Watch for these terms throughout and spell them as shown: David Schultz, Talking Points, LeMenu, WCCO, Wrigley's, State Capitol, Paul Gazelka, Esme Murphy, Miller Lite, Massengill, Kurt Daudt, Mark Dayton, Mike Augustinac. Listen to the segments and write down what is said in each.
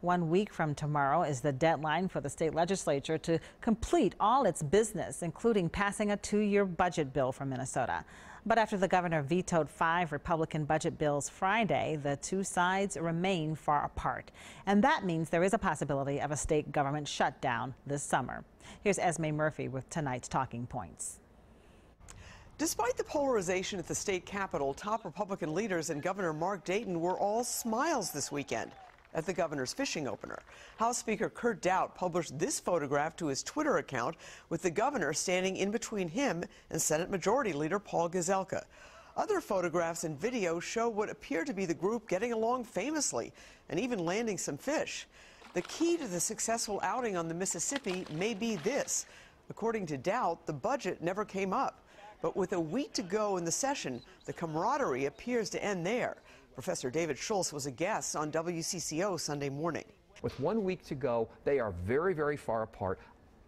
1 week from tomorrow is the deadline for the state legislature to complete all its business, including passing a two-year budget bill for Minnesota. But after the governor vetoed 5 Republican budget bills Friday, the two sides remain far apart. And that means there is a possibility of a state government shutdown this summer. Here's Esme Murphy with tonight's talking points. Despite the polarization at the state capitol, top Republican leaders and Governor Mark Dayton were all smiles this weekend at the governor's fishing opener. House Speaker Kurt Daudt published this photograph to his Twitter account with the governor standing in between him and Senate Majority Leader Paul Gazelka. Other photographs and videos show what appear to be the group getting along famously and even landing some fish. The key to the successful outing on the Mississippi may be this. According to Daudt, the budget never came up. But with a week to go in the session, the camaraderie appears to end there. Professor David Schultz was a guest on WCCO Sunday morning. With 1 week to go, they are very, very far apart.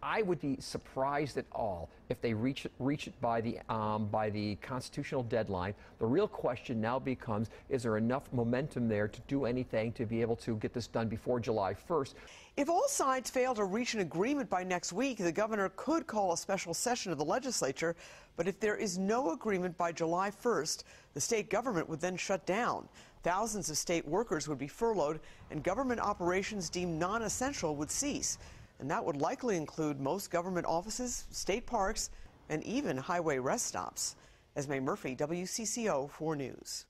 I would be surprised at all if they reach it by the constitutional deadline. The real question now becomes, is there enough momentum there to do anything to be able to get this done before July 1st? If all sides fail to reach an agreement by next week, the governor could call a special session of the legislature. But if there is no agreement by July 1st, the state government would then shut down. Thousands of state workers would be furloughed, and government operations deemed non-essential would cease. And that would likely include most government offices, state parks, and even highway rest stops. Esme Murphy, WCCO 4 News.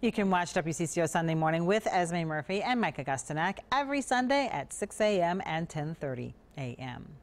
You can watch WCCO Sunday Morning with Esme Murphy and Mike Augustinac every Sunday at 6 a.m. and 10:30 a.m.